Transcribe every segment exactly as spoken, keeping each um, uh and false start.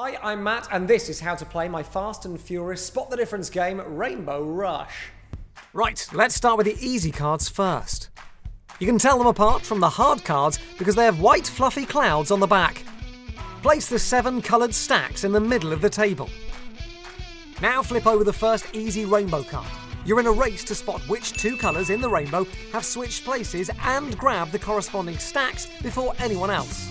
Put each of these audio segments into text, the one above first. Hi, I'm Matt, and this is how to play my fast and furious spot the difference game, Rainbow Rush. Right, let's start with the easy cards first. You can tell them apart from the hard cards because they have white fluffy clouds on the back. Place the seven coloured stacks in the middle of the table. Now flip over the first easy rainbow card. You're in a race to spot which two colours in the rainbow have switched places and grab the corresponding stacks before anyone else.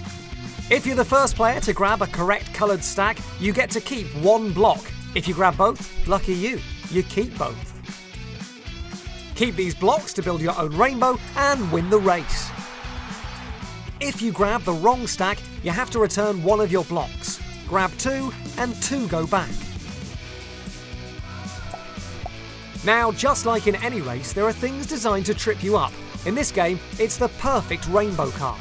If you're the first player to grab a correct coloured stack, you get to keep one block. If you grab both, lucky you, you keep both. Keep these blocks to build your own rainbow and win the race. If you grab the wrong stack, you have to return one of your blocks. Grab two, and two go back. Now, just like in any race, there are things designed to trip you up. In this game, it's the perfect rainbow card.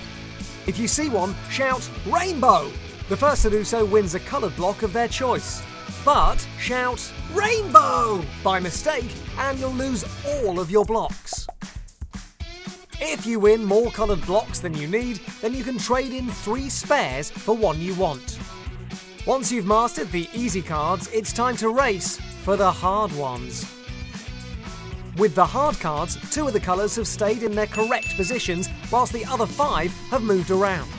If you see one, shout, "Rainbow!" The first to do so wins a coloured block of their choice. But shout, "Rainbow!" by mistake, and you'll lose all of your blocks. If you win more coloured blocks than you need, then you can trade in three spares for one you want. Once you've mastered the easy cards, it's time to race for the hard ones. With the hard cards, two of the colours have stayed in their correct positions, whilst the other five have moved around.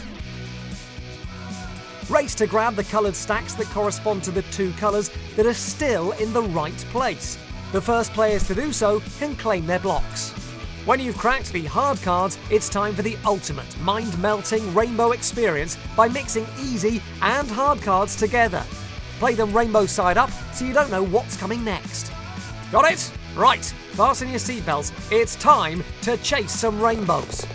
Race to grab the coloured stacks that correspond to the two colours that are still in the right place. The first players to do so can claim their blocks. When you've cracked the hard cards, it's time for the ultimate mind-melting rainbow experience by mixing easy and hard cards together. Play them rainbow side up so you don't know what's coming next. Got it? Right, fasten your seatbelts. It's time to chase some rainbows.